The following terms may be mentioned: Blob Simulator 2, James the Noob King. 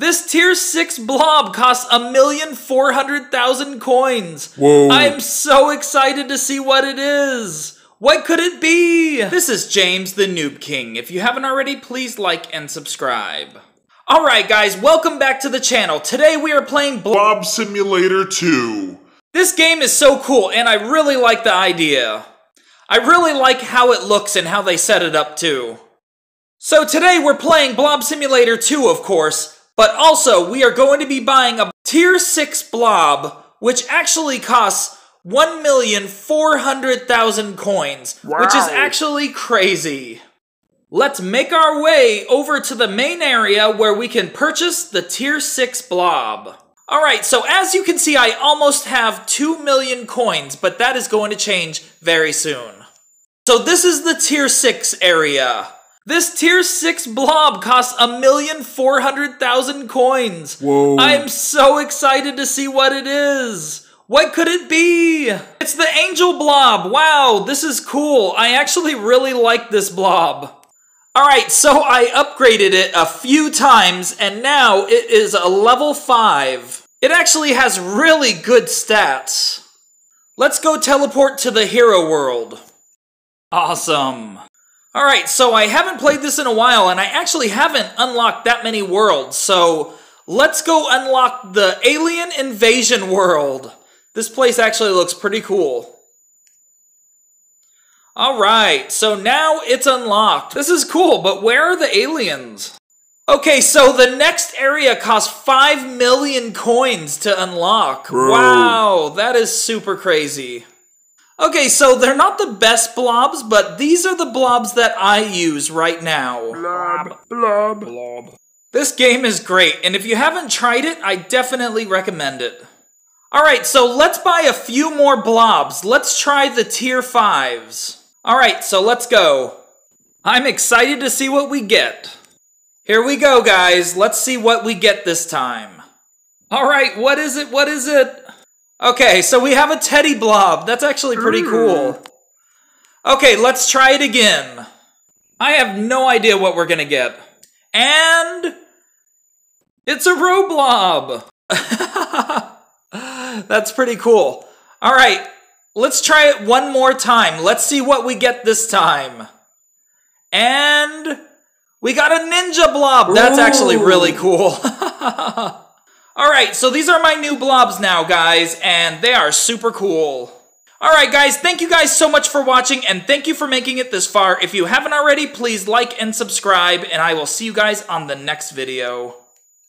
This tier 6 blob costs 1,400,000 coins. Whoa. I'm so excited to see what it is. What could it be? This is James the Noob King. If you haven't already, please like and subscribe. Alright guys, welcome back to the channel. Today we are playing Blob Simulator 2. This game is so cool and I really like the idea. I really like how it looks and how they set it up too. So today we're playing Blob Simulator 2 of course, but also we are going to be buying a tier 6 blob, which actually costs 1,400,000 coins, wow, which is actually crazy. Let's make our way over to the main area where we can purchase the tier 6 blob. Alright, so as you can see, I almost have 2 million coins, but that is going to change very soon. So this is the tier 6 area. This tier 6 blob costs 1,400,000 coins. Whoa. I'm so excited to see what it is. What could it be? It's the angel blob. Wow, this is cool. I actually really like this blob. Alright, so I upgraded it a few times, and now it is a level 5. It actually has really good stats. Let's go teleport to the hero world. Awesome. Alright, so I haven't played this in a while, and I actually haven't unlocked that many worlds, so let's go unlock the alien invasion world. This place actually looks pretty cool. Alright, so now it's unlocked. This is cool, but where are the aliens? Okay, so the next area costs 5 million coins to unlock. Bro. Wow, that is super crazy. Okay, so they're not the best blobs, but these are the blobs that I use right now. Blob, blob, blob. This game is great, and if you haven't tried it, I definitely recommend it. Alright, so let's buy a few more blobs. Let's try the tier 5s. Alright, so let's go. I'm excited to see what we get. Here we go, guys. Let's see what we get this time. Alright, what is it? What is it? Okay, so we have a teddy blob. That's actually pretty cool. Okay, let's try it again. I have no idea what we're gonna get. And it's a row blob. That's pretty cool. All right, let's try it one more time. Let's see what we get this time. And we got a ninja blob. That's actually really cool. All right, so these are my new blobs now, guys, and they are super cool. All right, guys, thank you guys so much for watching, and thank you for making it this far. If you haven't already, please like and subscribe, and I will see you guys on the next video.